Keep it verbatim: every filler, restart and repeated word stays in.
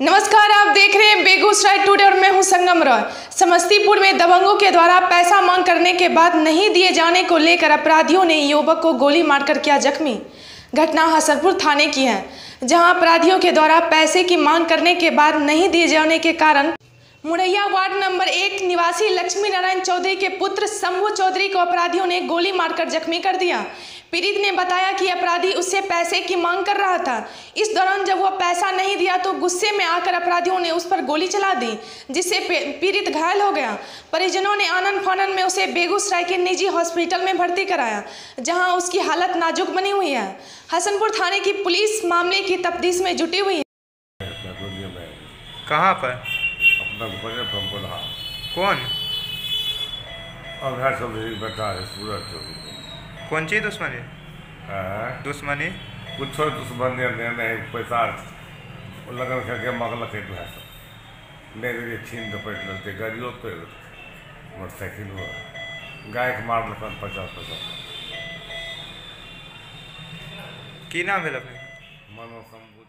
नमस्कार, आप देख रहे हैं बेगूसराय टुडे और मैं हूं संगम रॉय। समस्तीपुर में दबंगों के द्वारा पैसा मांग करने के बाद नहीं दिए जाने को लेकर अपराधियों ने युवक को गोली मारकर किया जख्मी। घटना हसरपुर थाने की है, जहां अपराधियों के द्वारा पैसे की मांग करने के बाद नहीं दिए जाने के कारण मुरैया वार्ड नंबर एक निवासी लक्ष्मी नारायण चौधरी के पुत्र संभव चौधरी को अपराधियों ने गोली मारकर जख्मी कर दिया। पीड़ित ने बताया कि अपराधी उससे पैसे की मांग कर रहा था। इस दौरान जब वह पैसा नहीं दिया तो गुस्से में आकर अपराधियों ने उस पर गोली चला दी, जिससे पीड़ित घायल हो गया। परिजनों ने आनन फानन में उसे बेगूसराय के निजी हॉस्पिटल में भर्ती कराया, जहाँ उसकी हालत नाजुक बनी हुई है। हसनपुर थाने की पुलिस मामले की तफ्तीश में जुटी हुई है। कहाँ पर बोला कौन? और चौधरी बता है सूरज चौधरी। कौन सी दुश्मनी? दुश्मनी कुछ दुश्मनी नहीं, पैसा लगन करके मगल के भाई सब ले गए, छीन दपट लेते, गाड़ियों पे मोटरसाइकिल हुआ, गाय के मार लेता पचास पचास की नाम है अपने मनोज।